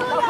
Mira,